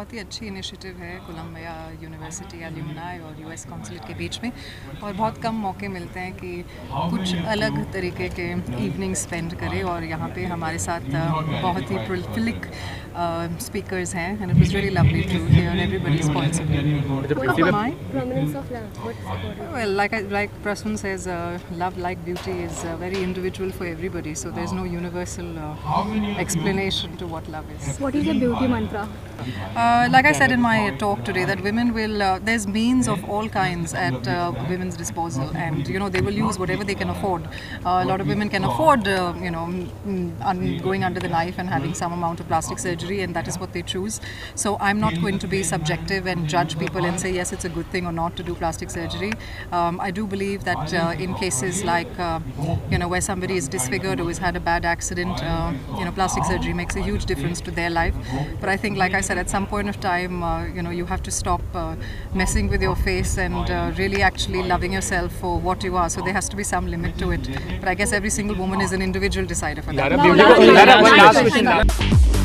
बहुत ही अच्छी इनिशिएटिव है कोलंबिया यूनिवर्सिटी एल्यूमनाई और यूएस कॉन्सुलेट के बीच में, और बहुत कम मौके मिलते हैं कि कुछ अलग तरीके के इवनिंग स्पेंड करें। और यहाँ पे हमारे साथ बहुत ही प्रोफिलिक स्पीकर्स हैं and it was really lovely to hear everybody's points of view. Well like Prasun says, love like beauty is very individual for everybody, so there's no universal explanation to what love is. What is the beauty mantra? Like I said in my talk today, that women will there's means of all kinds at women's disposal, and you know they will use whatever they can afford. A lot of women can afford you know going under the knife and having some amount of plastic surgery, and that is what they choose. So I'm not going to be subjective and judge people and say yes, it's a good thing or not to do plastic surgery. I do believe that in cases like you know where somebody is disfigured or has had a bad accident, you know plastic surgery makes a huge difference to their life. But I think, like I said, at some point of time you know you have to stop messing with your face and really actually loving yourself for what you are. So there has to be some limit to it, but I guess every single woman is an individual decider for that.